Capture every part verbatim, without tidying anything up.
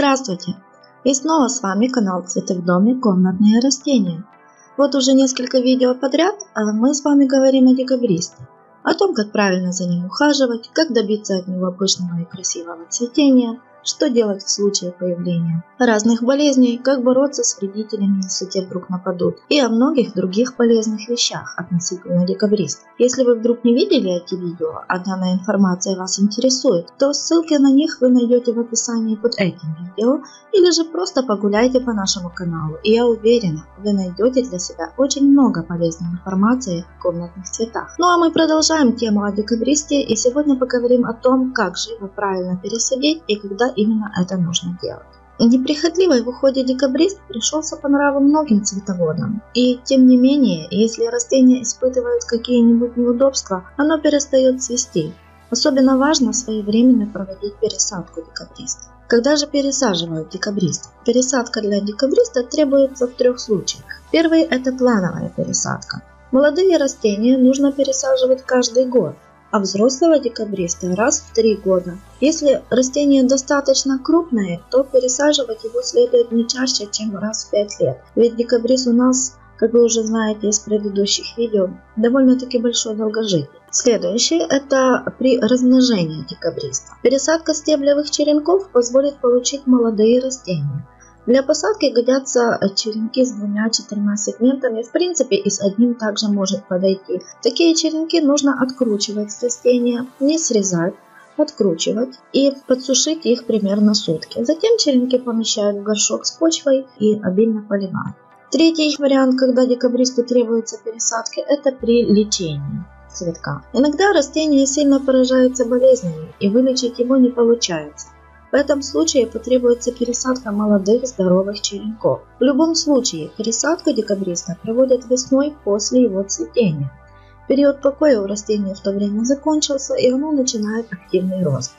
Здравствуйте! И снова с вами канал Цветы в доме, комнатные растения. Вот уже несколько видео подряд мы с вами говорим о декабристе, о том, как правильно за ним ухаживать, как добиться от него пышного и красивого цветения, что делать в случае появления разных болезней, как бороться с вредителями, если те вдруг нападут, и о многих других полезных вещах относительно декабриста. Если вы вдруг не видели эти видео, а данная информация вас интересует, то ссылки на них вы найдете в описании под этим видео, или же просто погуляйте по нашему каналу, и я уверена, вы найдете для себя очень много полезной информации о комнатных цветах. Ну а мы продолжаем тему о декабристе, и сегодня поговорим о том, как же его правильно пересадить и когда именно это нужно делать. Неприхотливый в уходе декабрист пришелся по нраву многим цветоводам. И тем не менее, если растение испытывает какие-нибудь неудобства, оно перестает цвести. Особенно важно своевременно проводить пересадку декабриста. Когда же пересаживают декабриста? Пересадка для декабриста требуется в трех случаях. Первый – это плановая пересадка. Молодые растения нужно пересаживать каждый год, а взрослого декабриста раз в три года. Если растение достаточно крупное, то пересаживать его следует не чаще, чем раз в пять лет. Ведь декабрист у нас, как вы уже знаете из предыдущих видео, довольно-таки большой долгожитель. Следующее – это при размножении декабриста. Пересадка стеблевых черенков позволит получить молодые растения. Для посадки годятся черенки с двумя-четырьмя сегментами, в принципе и с одним также может подойти. Такие черенки нужно откручивать с растения, не срезать, откручивать и подсушить их примерно сутки. Затем черенки помещают в горшок с почвой и обильно поливают. Третий вариант, когда декабристу требуется пересадки, это при лечении цветка. Иногда растение сильно поражается болезнями и вылечить его не получается. В этом случае потребуется пересадка молодых здоровых черенков. В любом случае, пересадку декабриста проводят весной после его цветения. Период покоя у растения в то время закончился, и оно начинает активный рост.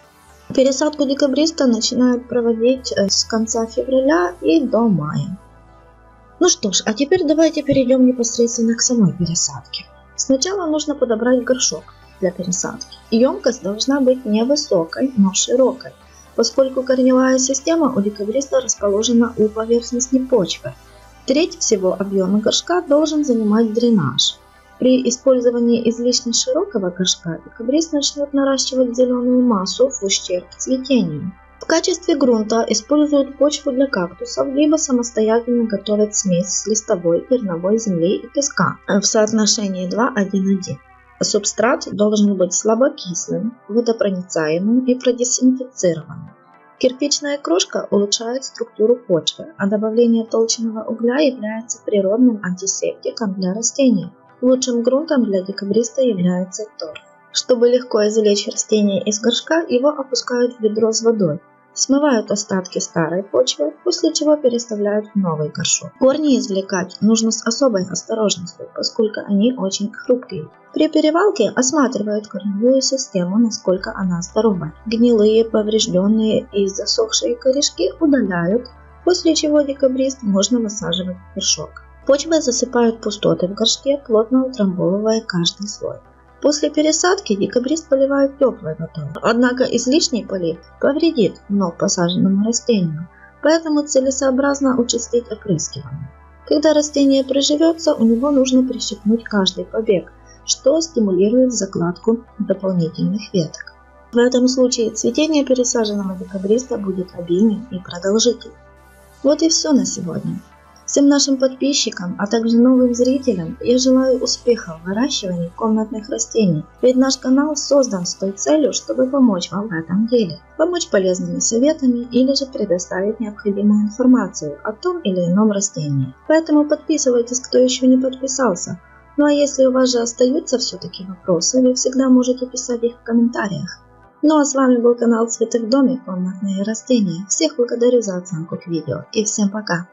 Пересадку декабриста начинают проводить с конца февраля и до мая. Ну что ж, а теперь давайте перейдем непосредственно к самой пересадке. Сначала нужно подобрать горшок для пересадки. Емкость должна быть невысокой, но широкой, поскольку корневая система у декабриста расположена у поверхностной почвы. Треть всего объема горшка должен занимать дренаж. При использовании излишне широкого горшка декабрист начнет наращивать зеленую массу в ущерб цветению. В качестве грунта используют почву для кактусов, либо самостоятельно готовят смесь с листовой, зерновой земли и песка в соотношении два один один. Субстрат должен быть слабокислым, водопроницаемым и продезинфицированным. Кирпичная крошка улучшает структуру почвы, а добавление толченого угля является природным антисептиком для растения. Лучшим грунтом для декабриста является торф. Чтобы легко извлечь растение из горшка, его опускают в ведро с водой. Смывают остатки старой почвы, после чего переставляют в новый горшок. Корни извлекать нужно с особой осторожностью, поскольку они очень хрупкие. При перевалке осматривают корневую систему, насколько она здорова. Гнилые, поврежденные и засохшие корешки удаляют, после чего декабрист можно высаживать в горшок. Почвой засыпают пустоты в горшке, плотно утрамбовывая каждый слой. После пересадки декабрист поливают теплой водой, однако излишний полив повредит вновь посаженному растению, поэтому целесообразно участить опрыскивание. Когда растение приживется, у него нужно прищипнуть каждый побег, что стимулирует закладку дополнительных веток. В этом случае цветение пересаженного декабриста будет обильным и продолжительным. Вот и все на сегодня. Всем нашим подписчикам, а также новым зрителям я желаю успехов в выращивании комнатных растений, ведь наш канал создан с той целью, чтобы помочь вам в этом деле, помочь полезными советами или же предоставить необходимую информацию о том или ином растении. Поэтому подписывайтесь, кто еще не подписался. Ну а если у вас же остаются все-таки вопросы, вы всегда можете писать их в комментариях. Ну а с вами был канал Цветы в доме, комнатные растения. Всех благодарю за оценку к видео и всем пока!